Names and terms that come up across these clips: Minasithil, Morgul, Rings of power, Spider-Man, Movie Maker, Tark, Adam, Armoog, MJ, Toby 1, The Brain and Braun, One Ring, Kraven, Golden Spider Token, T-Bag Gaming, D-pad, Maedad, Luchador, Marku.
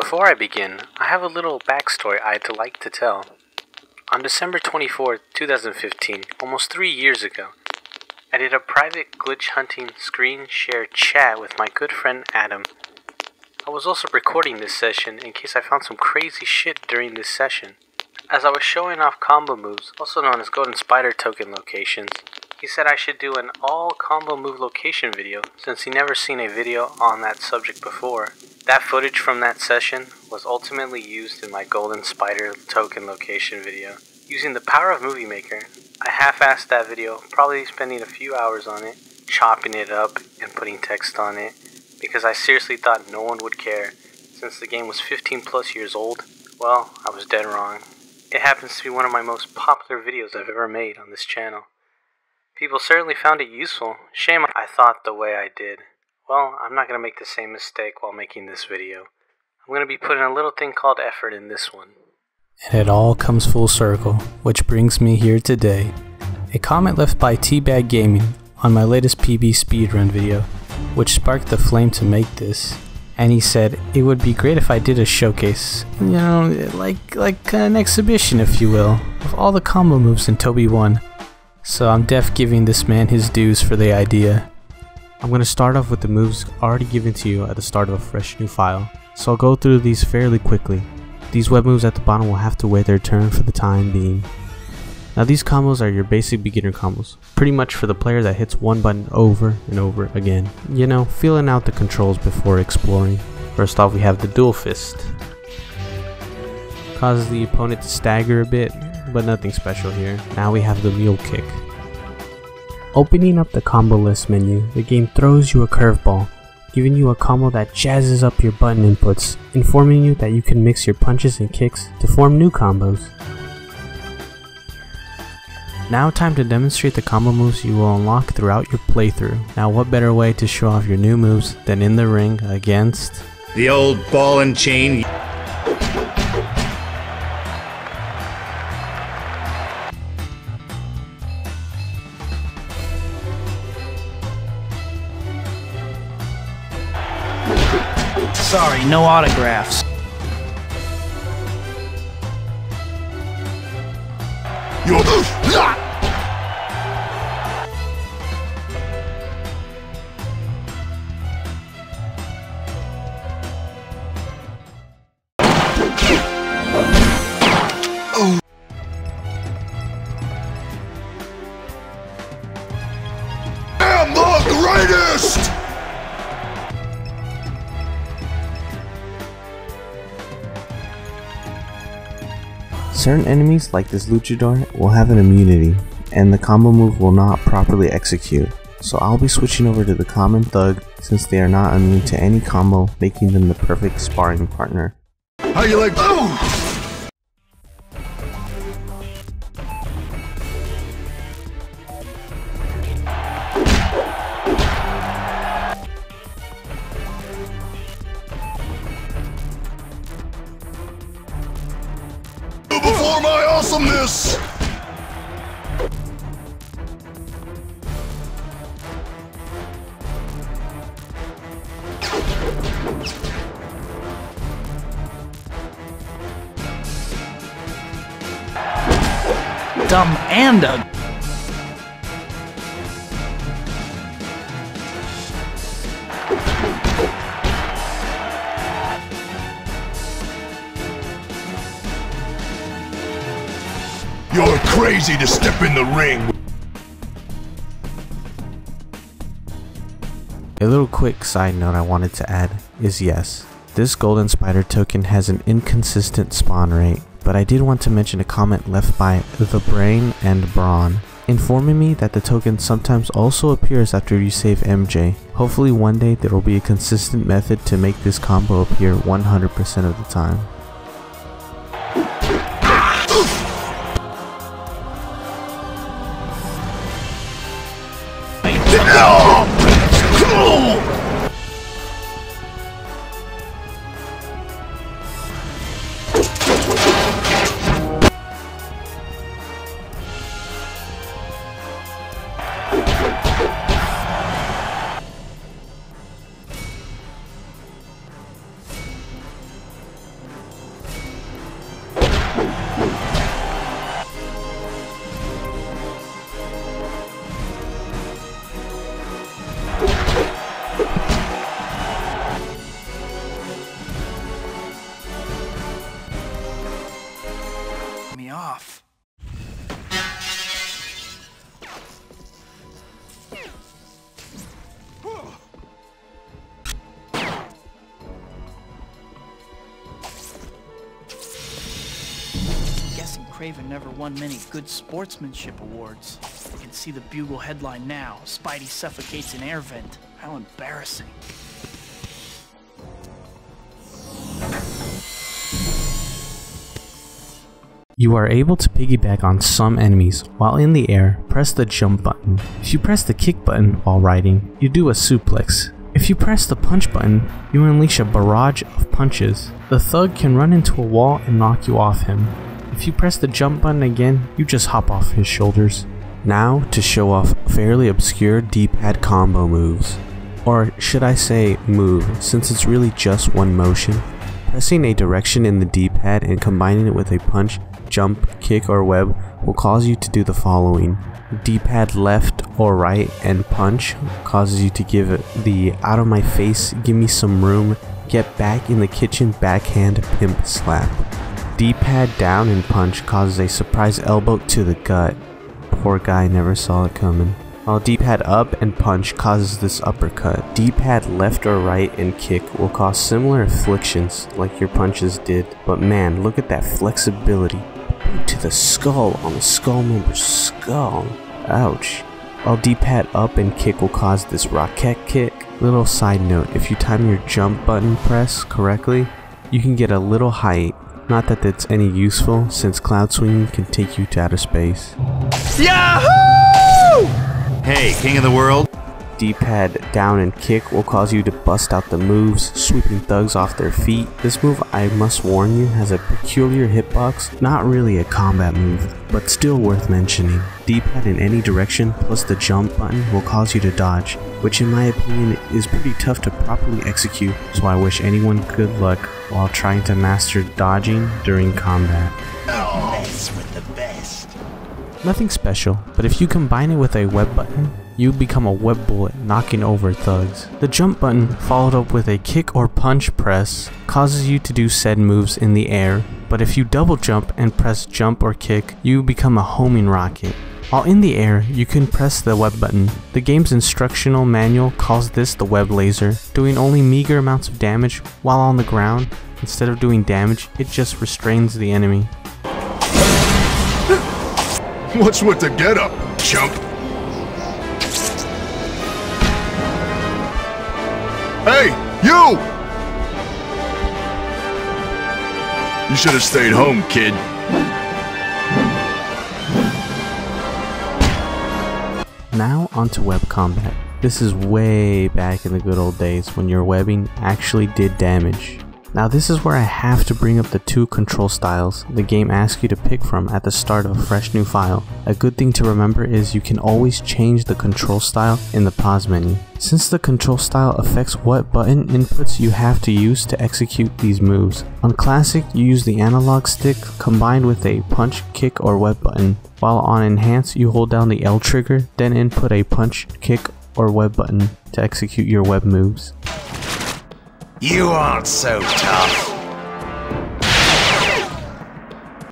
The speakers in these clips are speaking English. Before I begin, I have a little backstory I'd like to tell. On December 24, 2015, almost 3 years ago, I did a private glitch hunting screen share chat with my good friend Adam. I was also recording this session in case I found some crazy shit during this session. As I was showing off combo moves, also known as Golden Spider Token locations, he said I should do an all combo move location video since he never seen a video on that subject before. That footage from that session was ultimately used in my Golden Spider Token location video. Using the power of Movie Maker, I half-assed that video, probably spending a few hours on it, chopping it up and putting text on it, because I seriously thought no one would care. Since the game was 15 plus years old, well, I was dead wrong. It happens to be one of my most popular videos I've ever made on this channel. People certainly found it useful. Shame I thought the way I did. Well, I'm not going to make the same mistake while making this video. I'm going to be putting a little thing called effort in this one. And it all comes full circle, which brings me here today. A comment left by T-Bag Gaming on my latest PB speedrun video, which sparked the flame to make this. And he said, it would be great if I did a showcase, you know, like an exhibition, if you will, of all the combo moves in Toby 1. So I'm def giving this man his dues for the idea. I'm going to start off with the moves already given to you at the start of a fresh new file, so I'll go through these fairly quickly. These web moves at the bottom will have to wait their turn for the time being. Now these combos are your basic beginner combos, pretty much for the player that hits one button over and over again. You know, feeling out the controls before exploring. First off, we have the dual fist. Causes the opponent to stagger a bit, but nothing special here. Now we have the mule kick. Opening up the combo list menu, the game throws you a curveball, giving you a combo that jazzes up your button inputs, informing you that you can mix your punches and kicks to form new combos. Now time to demonstrate the combo moves you will unlock throughout your playthrough. Now what better way to show off your new moves than in the ring against the old ball and chain. Sorry, no autographs. I'm the greatest! Certain enemies, like this Luchador, will have an immunity, and the combo move will not properly execute, so I'll be switching over to the common thug since they are not immune to any combo, making them the perfect sparring partner. How you like? Oh! For my awesomeness! Dumb and ugly. You're crazy to step in the ring! A little quick side note I wanted to add is yes, this Golden Spider token has an inconsistent spawn rate, but I did want to mention a comment left by The Brain and Braun, informing me that the token sometimes also appears after you save MJ. Hopefully one day there will be a consistent method to make this combo appear 100% of the time. Kraven never won many good sportsmanship awards. You can see the Bugle headline now. Spidey suffocates in air vent. How embarrassing. You are able to piggyback on some enemies. While in the air, press the jump button. If you press the kick button while riding, you do a suplex. If you press the punch button, you unleash a barrage of punches. The thug can run into a wall and knock you off him. If you press the jump button again, you just hop off his shoulders. Now to show off fairly obscure D-pad combo moves. Or should I say move, since it's really just one motion. Pressing a direction in the D-pad and combining it with a punch, jump, kick, or web will cause you to do the following. D-pad left or right and punch causes you to give the out of my face, give me some room, get back in the kitchen backhand pimp slap. D-pad down and punch causes a surprise elbow to the gut. Poor guy never saw it coming. While D-pad up and punch causes this uppercut. D-pad left or right and kick will cause similar afflictions like your punches did, but man, look at that flexibility. Boot to the skull on the skull member's skull. Ouch. While D-pad up and kick will cause this rocket kick. Little side note, if you time your jump button press correctly, you can get a little height. Not that that's any useful, since cloud swinging can take you to outer space. Yahoo! Hey, king of the world! D-pad down and kick will cause you to bust out the moves, sweeping thugs off their feet. This move, I must warn you, has a peculiar hitbox, not really a combat move, but still worth mentioning. D-pad in any direction plus the jump button will cause you to dodge, which in my opinion is pretty tough to properly execute, so I wish anyone good luck while trying to master dodging during combat. Oh, mess with the best. Nothing special, but if you combine it with a web button, you become a web bullet knocking over thugs. The jump button, followed up with a kick or punch press, causes you to do said moves in the air, but if you double jump and press jump or kick, you become a homing rocket. While in the air, you can press the web button. The game's instructional manual calls this the web laser, doing only meager amounts of damage while on the ground. Instead of doing damage, it just restrains the enemy. What's with the getup, chump? Hey, you! You should have stayed home, kid. Now onto web combat. This is way back in the good old days when your webbing actually did damage. Now this is where I have to bring up the two control styles the game asks you to pick from at the start of a fresh new file. A good thing to remember is you can always change the control style in the pause menu. Since the control style affects what button inputs you have to use to execute these moves. On classic, you use the analog stick combined with a punch, kick, or web button. While on enhanced, you hold down the L trigger, then input a punch, kick, or web button to execute your web moves. You aren't so tough.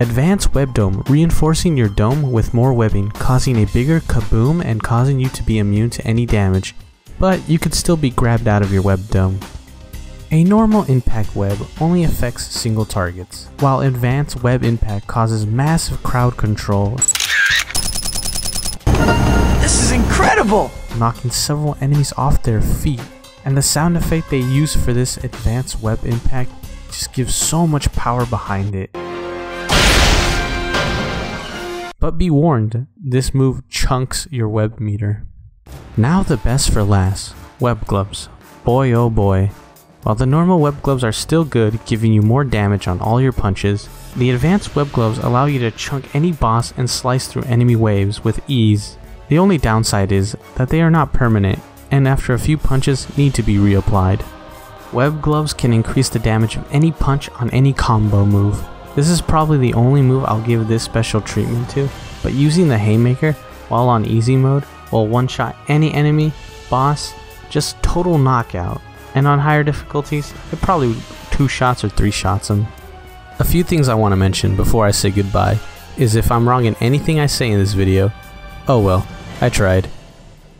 Advanced web dome, reinforcing your dome with more webbing, causing a bigger kaboom and causing you to be immune to any damage, but you could still be grabbed out of your web dome. A normal impact web only affects single targets, while advanced web impact causes massive crowd control. This is incredible! Knocking several enemies off their feet. And the sound effect they use for this advanced web impact just gives so much power behind it. But be warned, this move chunks your web meter. Now the best for last, web gloves. Boy oh boy. While the normal web gloves are still good, giving you more damage on all your punches, the advanced web gloves allow you to chunk any boss and slice through enemy waves with ease. The only downside is that they are not permanent, and after a few punches need to be reapplied. Web gloves can increase the damage of any punch on any combo move. This is probably the only move I'll give this special treatment to, but using the haymaker while on easy mode will one-shot any enemy, boss, just total knockout, and on higher difficulties it probably two shots or three shots them. A few things I want to mention before I say goodbye is if I'm wrong in anything I say in this video, oh well, I tried.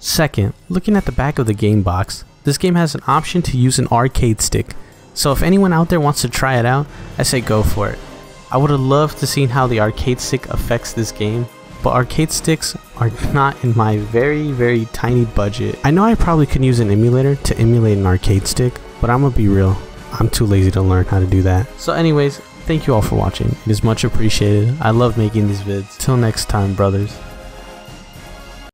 Second, looking at the back of the game box, this game has an option to use an arcade stick, so if anyone out there wants to try it out, I say go for it. I would have loved to seen how the arcade stick affects this game, but arcade sticks are not in my very tiny budget. I know I probably could use an emulator to emulate an arcade stick, but I'm gonna be real, I'm too lazy to learn how to do that. So anyways, thank you all for watching. It is much appreciated. I love making these vids. Till next time, brothers.